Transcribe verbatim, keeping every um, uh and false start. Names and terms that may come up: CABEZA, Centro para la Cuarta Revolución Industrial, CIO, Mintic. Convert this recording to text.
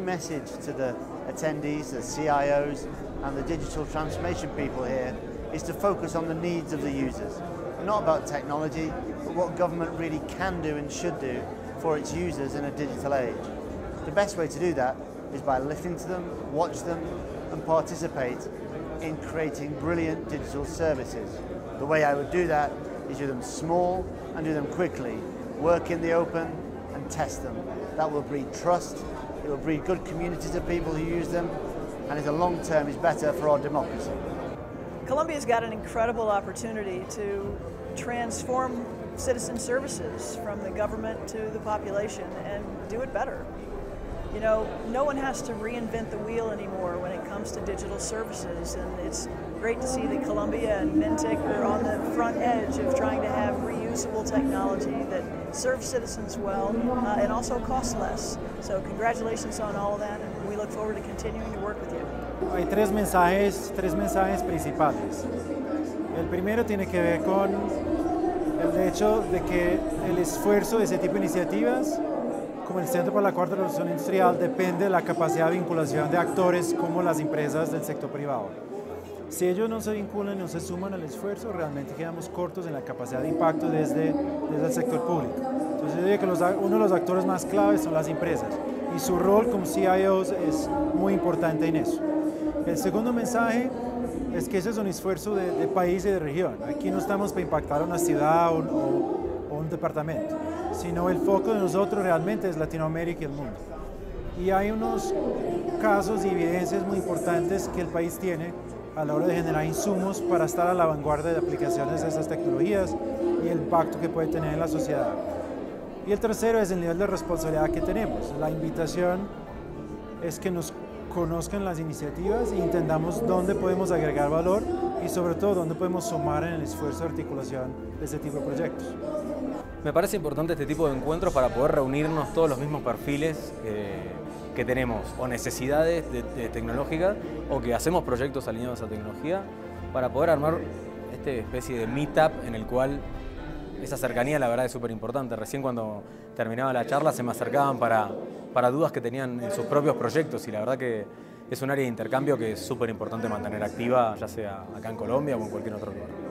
key message to the attendees, the C I Os and the digital transformation people here is to focus on the needs of the users. Not about technology, but what government really can do and should do for its users in a digital age. The best way to do that is by listening to them, watch them and participate in creating brilliant digital services. The way I would do that is do them small and do them quickly, work in the open and test them. That will breed trust, it will breed good communities of people who use them, and in the long term is better for our democracy. Colombia's got an incredible opportunity to transform citizen services from the government to the population and do it better. You know, no one has to reinvent the wheel anymore when it comes to digital services, and it's great to see that Colombia and Mintic are on the front edge of trying to have reusable technology that serves citizens well uh, and also costs less. So congratulations on all of that, and we look forward to continuing to work with you. Hay tres mensajes, tres mensajes principales. El primero tiene que ver con el hecho de que el esfuerzo de ese tipo de iniciativas como el Centro para la Cuarta Revolución Industrial depende de la capacidad de vinculación de actores como las empresas del sector privado. Si ellos no se vinculan, no se suman al esfuerzo, realmente quedamos cortos en la capacidad de impacto desde, desde el sector público. Entonces yo diría que los, uno de los actores más claves son las empresas y su rol como C I Os es muy importante en eso. El segundo mensaje es que ese es un esfuerzo de, de país y de región. Aquí no estamos para impactar a una ciudad o, o, o un departamento, sino el foco de nosotros realmente es Latinoamérica y el mundo. Y hay unos casos y evidencias muy importantes que el país tiene a la hora de generar insumos para estar a la vanguardia de aplicaciones de esas tecnologías y el impacto que puede tener en la sociedad. Y el tercero es el nivel de responsabilidad que tenemos. La invitación es que nos conozcan las iniciativas y entendamos dónde podemos agregar valor y sobre todo dónde podemos sumar en el esfuerzo de articulación de este tipo de proyectos. Me parece importante este tipo de encuentros para poder reunirnos todos los mismos perfiles eh, que tenemos, o necesidades de, de tecnológicas, o que hacemos proyectos alineados a tecnología, para poder armar esta especie de meetup en el cual esa cercanía la verdad es súper importante. Recién cuando terminaba la charla se me acercaban para, para dudas que tenían en sus propios proyectos y la verdad que es un área de intercambio que es súper importante mantener activa, ya sea acá en Colombia o en cualquier otro lugar.